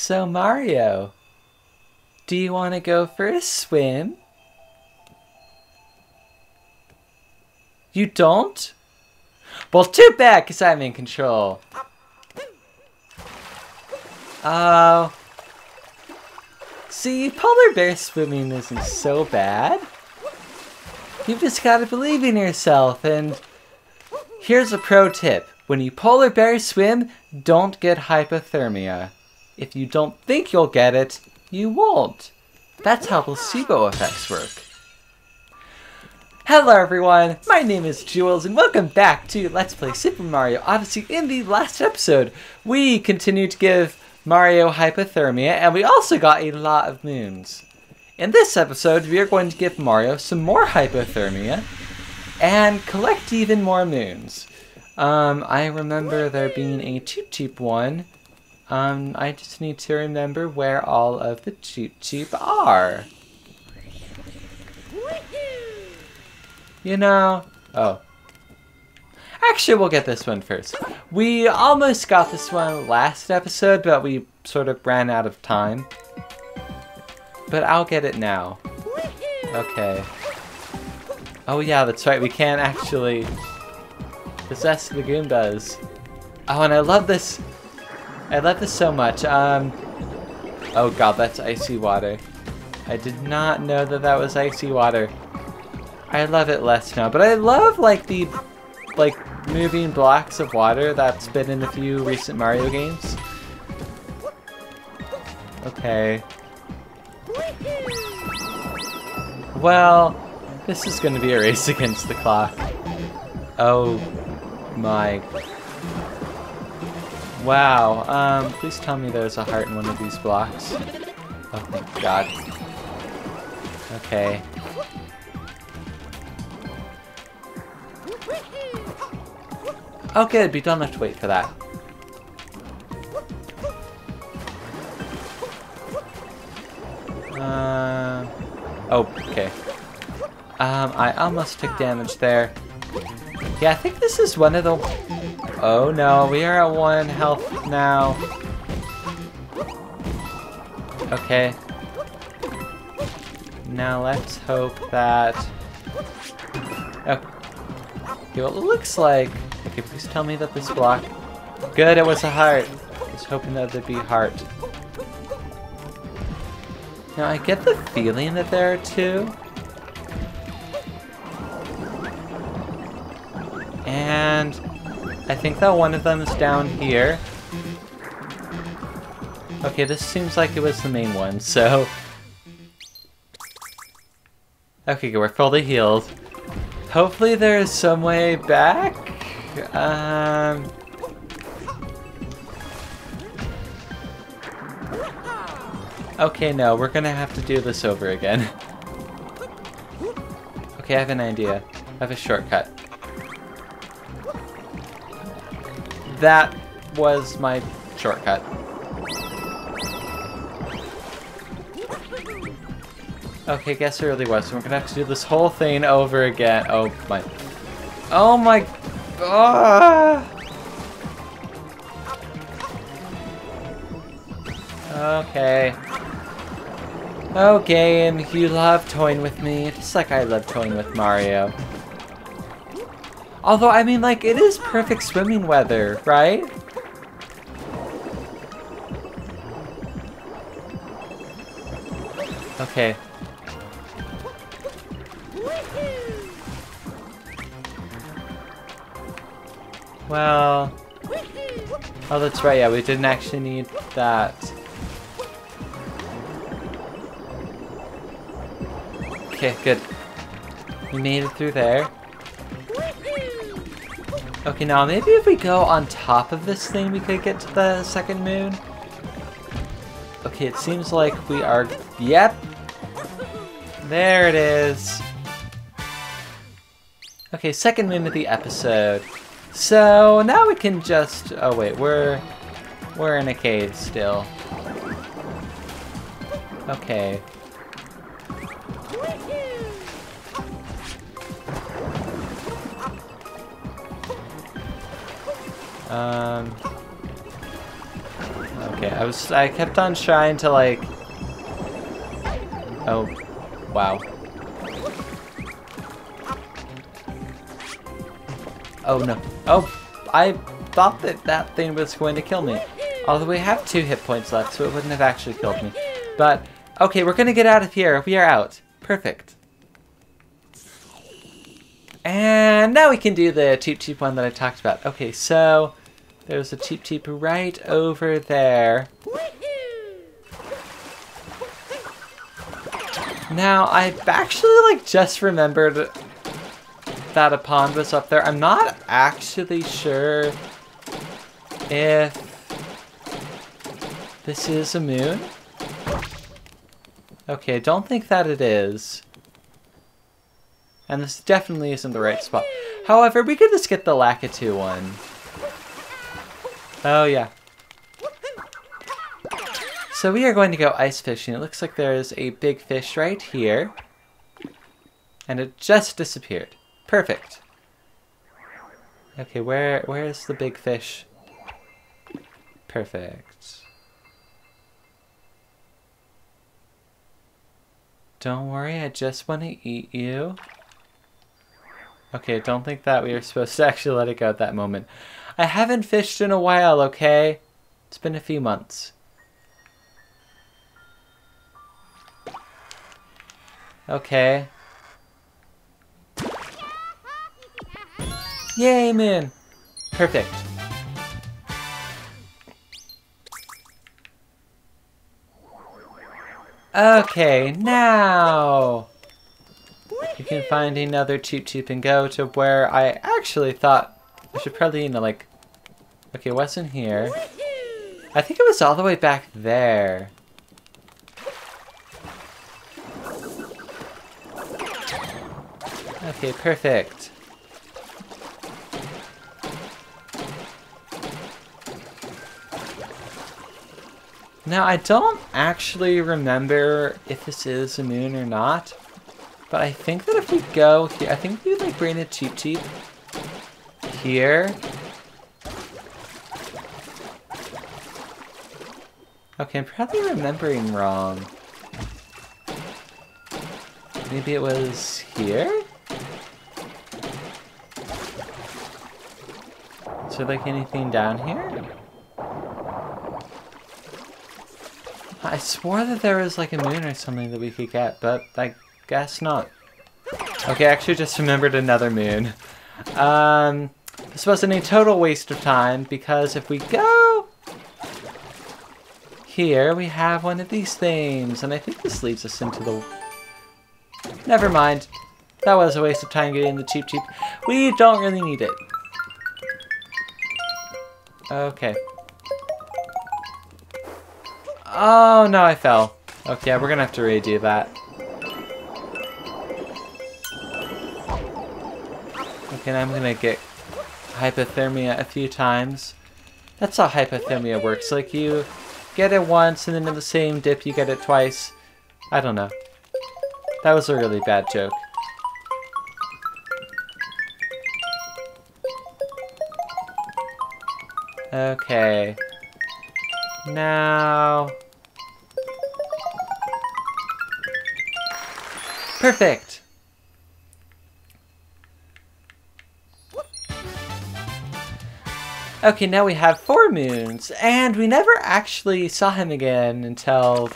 So Mario, do you want to go for a swim? You don't? Well, too bad, because I'm in control. Oh. See, polar bear swimming isn't so bad. You've just got to believe in yourself, and here's a pro tip. When you polar bear swim, don't get hypothermia. If you don't think you'll get it, you won't. That's how placebo effects work. Hello everyone, my name is Jules and welcome back to Let's Play Super Mario Odyssey. In the last episode, we continued to give Mario hypothermia and we also got a lot of moons. In this episode, we are going to give Mario some more hypothermia and collect even more moons. I remember there being a Cheep Cheep one. I just need to remember where all of the Cheep Cheep are. You know, oh. Actually, we'll get this one first. We almost got this one last episode, but we sort of ran out of time. But I'll get it now. Okay. Oh yeah, that's right, we can actually possess the Goombas. Oh, and I love this. I love this so much. Oh god, that's icy water. I did not know that that was icy water. I love it less now, but I love like the moving blocks of water that's been in a few recent Mario games. Okay. Well, this is going to be a race against the clock. Oh my. Wow. Please tell me there's a heart in one of these blocks. Oh thank god. Okay. Oh good, we don't have to wait for that. Oh, okay. I almost took damage there. Yeah, I think this is one of the... Oh no, we are at 1 health now. Okay. Now let's hope that... Okay, well, it looks like... Okay, please tell me that this block... Good, it was a heart. I was hoping that there'd be a heart. Now, I get the feeling that there are two. And I think that one of them is down here. Okay, this seems like it was the main one, so... Okay, good, we're fully healed. Hopefully there is some way back. Okay, no, we're gonna have to do this over again. Okay, I have an idea. I have a shortcut. That was my shortcut. Okay, I guess it really was. So we're gonna have to do this whole thing over again. Oh my. Oh my. Oh. Okay. Oh, game, you love toying with me, just like I love toying with Mario. Although, I mean, like, it is perfect swimming weather, right? Okay. Well... Oh, that's right, yeah, we didn't actually need that. Okay, good. We made it through there. Okay, now maybe if we go on top of this thing, we could get to the second moon? Okay, it seems like we are... Yep! There it is! Okay, second moon of the episode. So now we can just, oh wait, we're in a cave still. Okay. Oh Okay, I kept on trying to like... Oh, wow. Oh no. Oh, I thought that that thing was going to kill me. Although we have 2 hit points left, so it wouldn't have actually killed me. But, okay, we're gonna get out of here. We are out. Perfect. And now we can do the Cheep Cheep one that I talked about. Okay, so there's a Cheep Cheep right over there. Now, I've actually, like, just remembered that a pond was up there. I'm not actually sure if this is a moon. Okay, I don't think that it is. And this definitely isn't the right spot. However, we could just get the Lakitu one. Oh, yeah. So we are going to go ice fishing. It looks like there's a big fish right here. And it just disappeared. Perfect. Okay, where is the big fish? Perfect. Don't worry, I just want to eat you. Okay, I don't think that we were supposed to actually let it go at that moment. I haven't fished in a while, okay? It's been a few months. Okay. Yay, man! Perfect. Okay, now... you can find another Cheep Cheep and go to where I actually thought I should probably, you know, like... Okay, what's in here? I think it was all the way back there. Okay, perfect. Now, I don't actually remember if this is a moon or not, but I think that if we go here, I think we like bring a Cheep Cheep here. Okay, I'm probably remembering wrong. Maybe it was here? Is there like anything down here? I swore that there was like a moon or something that we could get, but I guess not. Okay, I actually just remembered another moon. This wasn't a total waste of time, because if we go here, we have one of these things, and I think this leads us into the... Never mind. That was a waste of time getting the Cheep Cheep. We don't really need it. Okay. Oh, no, I fell. Okay, we're gonna have to redo that. Okay, I'm gonna get hypothermia a few times. That's how hypothermia works. Like, you get it once, and then in the same dip, you get it twice. I don't know. That was a really bad joke. Okay. Now... perfect! Okay, now we have 4 moons, and we never actually saw him again until,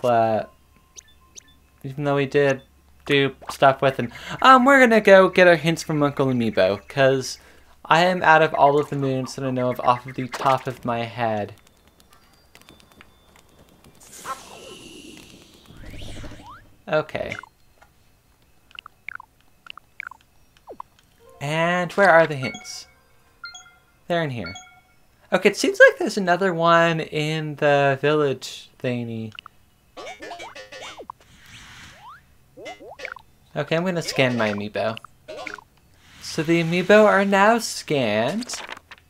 even though we did do stuff with him. We're gonna go get our hints from Uncle Amiibo, because I am out of all of the moons that I know of off of the top of my head. Okay. And where are the hints? They're in here. Okay, it seems like there's another one in the village thingy. Okay, I'm gonna scan my amiibo. So the amiibo are now scanned,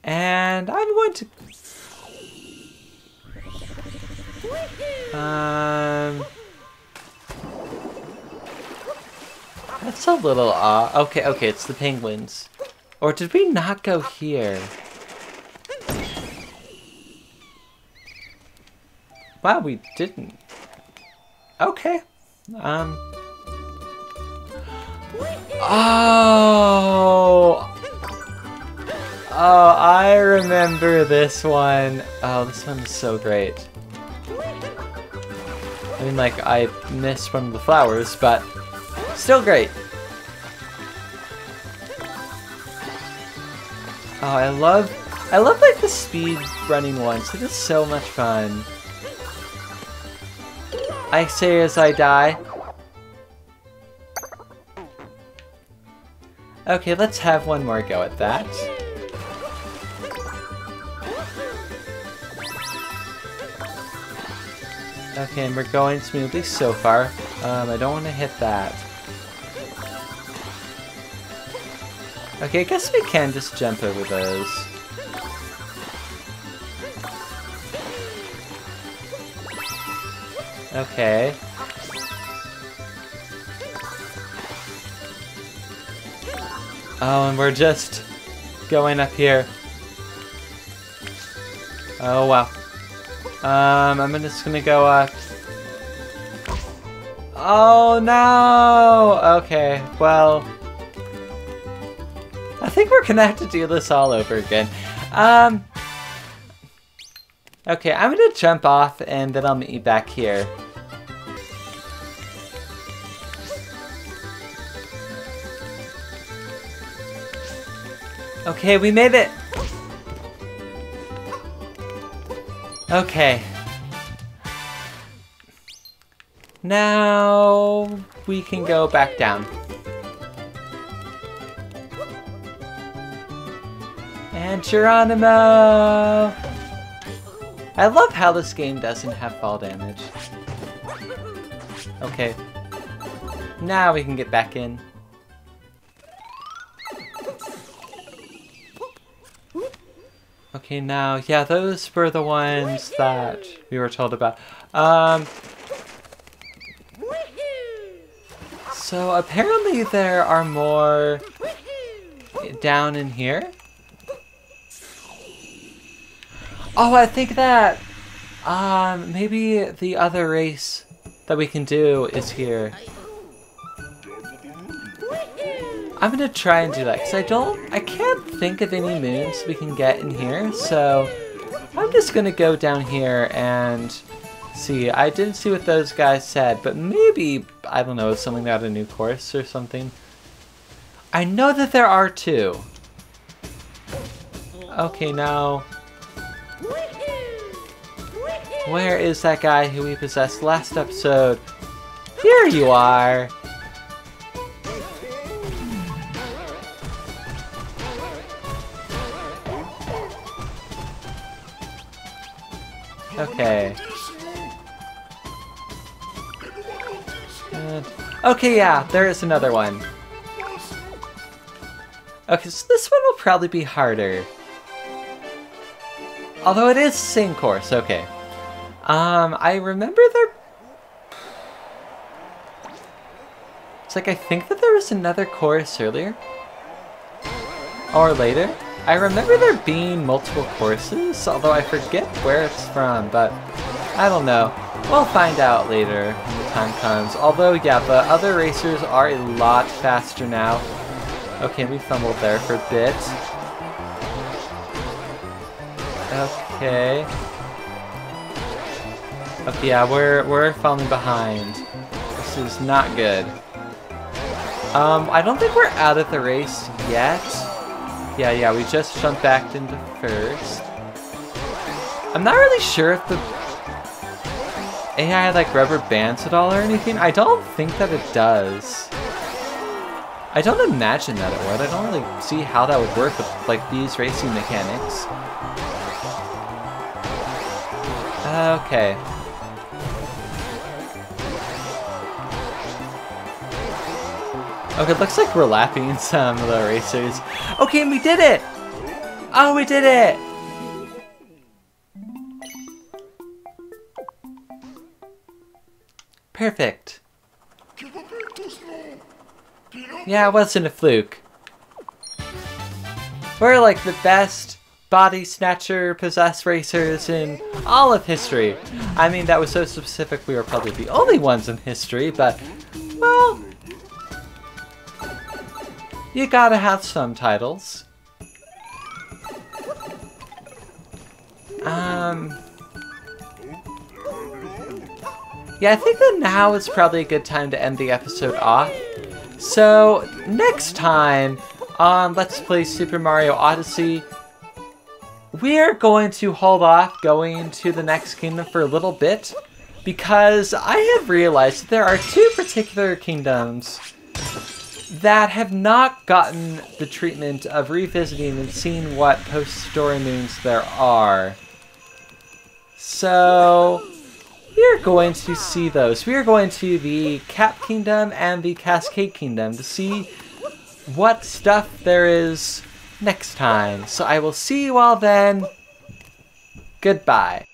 and I'm going to... That's a little odd. Okay, okay, it's the penguins. Or did we not go here? Wow, we didn't. Okay. Oh, I remember this one. Oh, this one is so great. I mean, like, I missed one of the flowers, but still great. Oh, I love like the speed running ones. It is so much fun. I say as I die. Okay, let's have one more go at that. Okay, and we're going smoothly so far. I don't want to hit that. Okay, I guess we can just jump over those. Okay. Oh, and we're just going up here. Oh, wow. I'm just gonna go up. Oh, no! Okay, well... I think we're gonna have to do this all over again. Okay, I'm gonna jump off, and then I'll meet you back here. Okay, we made it! Okay. Now we can go back down. And Geronimo! I love how this game doesn't have fall damage. Okay. Now we can get back in. Okay, now, yeah, those were the ones that we were told about. So apparently there are more down in here. Oh, I think that maybe the other race that we can do is here. I'm gonna try and do that, because I can't think of any moons we can get in here, so I'm just gonna go down here and see. I didn't see what those guys said, but maybe, I don't know, something about a new course or something. I know that there are two. Okay, now, where is that guy who we possessed last episode? Here you are! Okay. Okay, yeah, there is another one. Okay, so this one will probably be harder. Although it is the same course, okay. I remember there... It's like, I think that there was another course earlier. Or later. I remember there being multiple courses, although I forget where it's from, but I don't know. We'll find out later when the time comes. Although, yeah, the other racers are a lot faster now. Okay, we fumbled there for a bit. Okay. Okay, yeah, we're falling behind. This is not good. I don't think we're out of the race yet. Yeah, we just jumped back into first. I'm not really sure if the AI, like, rubber bands at all or anything. I don't think that it does. I don't imagine that it would. I don't really see how that would work with, like, these racing mechanics. Okay. Okay, it looks like we're lapping some of the racers. Okay, and we did it! Oh, we did it! Perfect. Yeah, it wasn't a fluke. We're like the best body snatcher, possessed racers in all of history. I mean, that was so specific we were probably the only ones in history, but, well, you gotta have some titles. Yeah, I think that now is probably a good time to end the episode off. So, next time on Let's Play Super Mario Odyssey, we're going to hold off going to the next kingdom for a little bit, because I have realized that there are two particular kingdoms that have not gotten the treatment of revisiting and seeing what post-story moons there are. So, we're going to see those. We are going to the Cap Kingdom and the Cascade Kingdom to see what stuff there is next time. So I will see you all then. Goodbye.